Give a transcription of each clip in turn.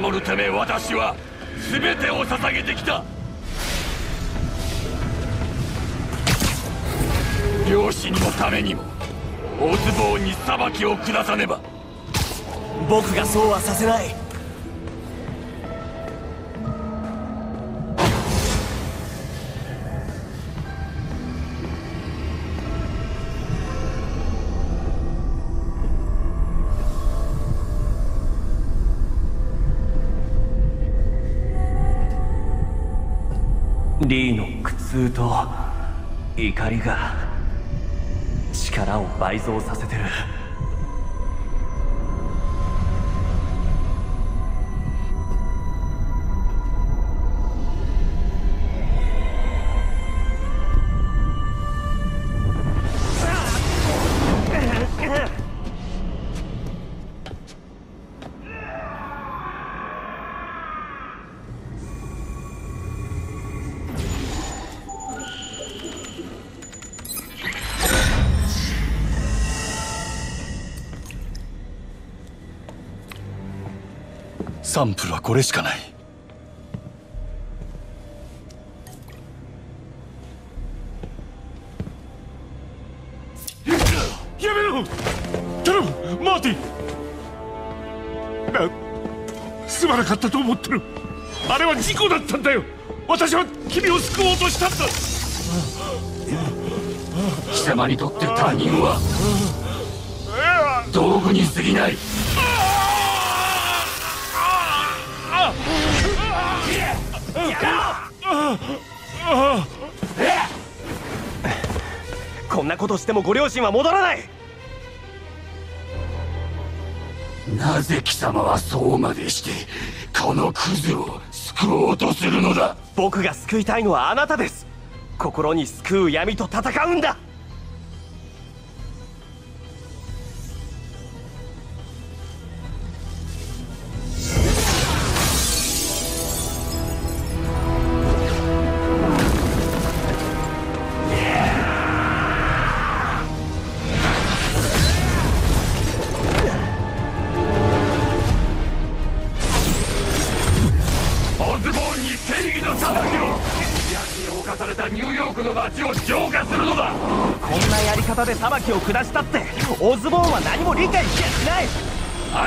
守るため私は全てを捧げてきた。両親のためにも大相棒に裁きを下さねば。僕がそうはさせない。リーの苦痛と怒りが力を倍増させてる。サンプルはこれしかない。やめろ！頼む、マーティン！すまなかったと思ってる。あれは事故だったんだよ。私は君を救おうとしたんだ。貴様にとって他人は道具に過ぎない。こんなことしてもご両親は戻らない。なぜ貴様はそうまでしてこのクズを救おうとするのだ。僕が救いたいのはあなたです。心に救う闇と戦うんだ。で裁きを下したってオズボーンは何も理解しやしない。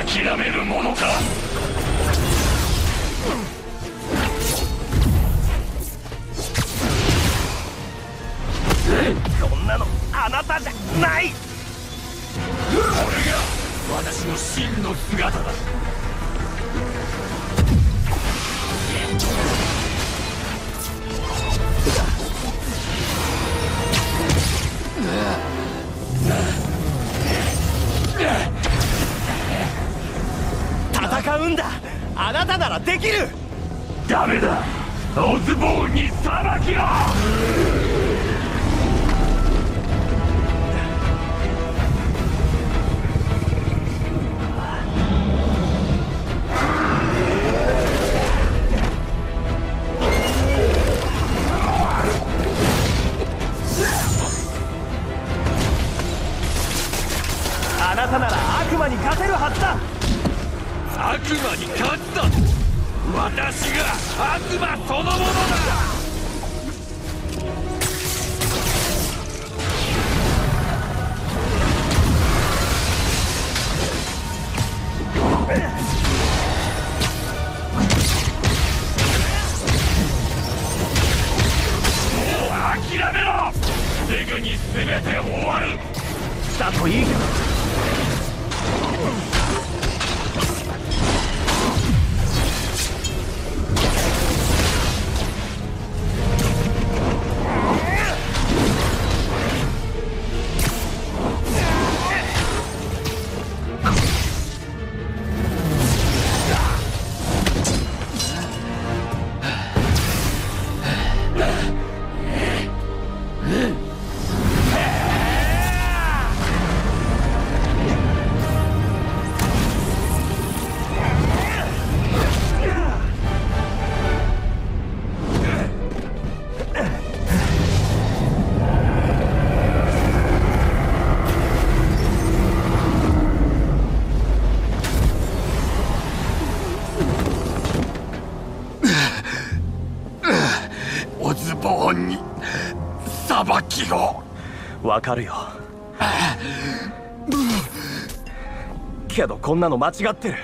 諦めるものか。こんなのあなたじゃない。これが私の真の姿だ。戦うんだ。あなたならできる。ダメだ、オズボーンに裁きを。あなたなら悪魔に勝てるはずだ。悪魔に勝つだ。私が悪魔そのものだ。もう諦めろ。すぐに全て終わる。だといいけど。ご本に裁きを。わかるよ。けどこんなの間違ってる。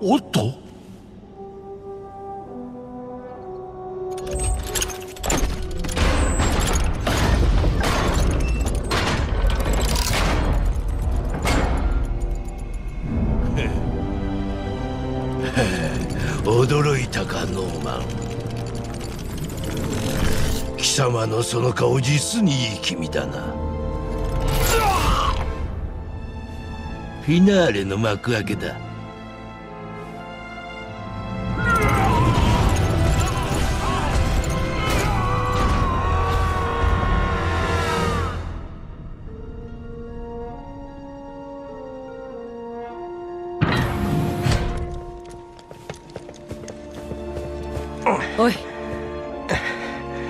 おっと、驚いたかノーマン。貴様のその顔、実にいい気味だな。フィナーレの幕開けだ。おい、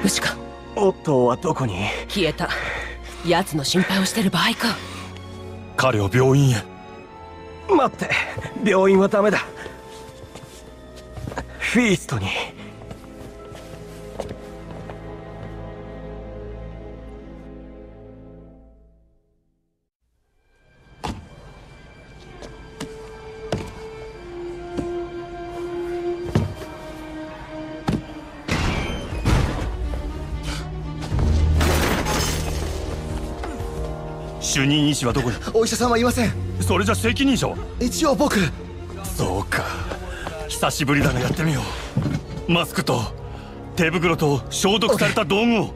無事か。オットーはどこに？消えた。奴の心配をしてる場合か。彼を病院へ。待って、病院はダメだ。フィーストに。主任医師はどこに？お医者さんはいません。それじゃ責任者は？一応僕。そうか、久しぶりだがやってみよう。マスクと手袋と消毒された道具を。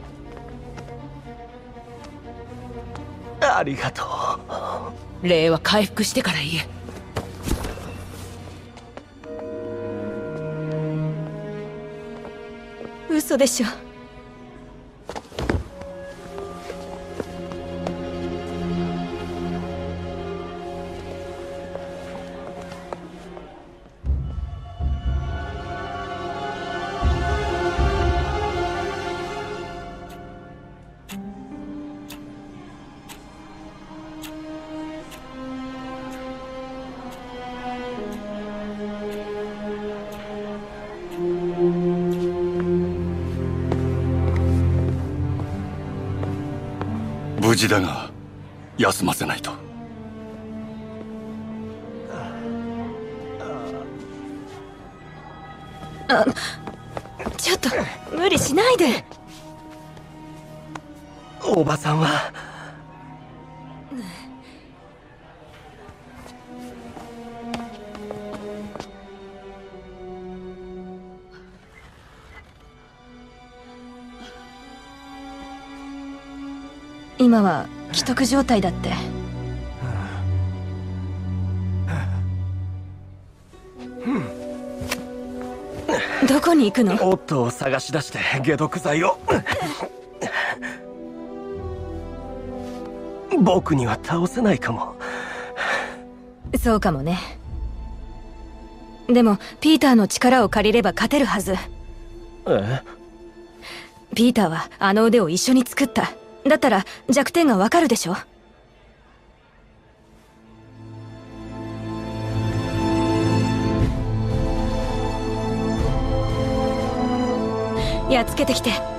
ありがとう。霊は回復してから言え。嘘でしょ。無事だが休ませないと。あ、ちょっと無理しないで。おばさんは今は危篤状態だって。どこに行くの？オットーを探し出して解毒剤を。僕には倒せないかも。そうかもね。でもピーターの力を借りれば勝てるはず。え？ピーターはあの腕を一緒に作った。だったら弱点がわかるでしょ。やっつけてきて。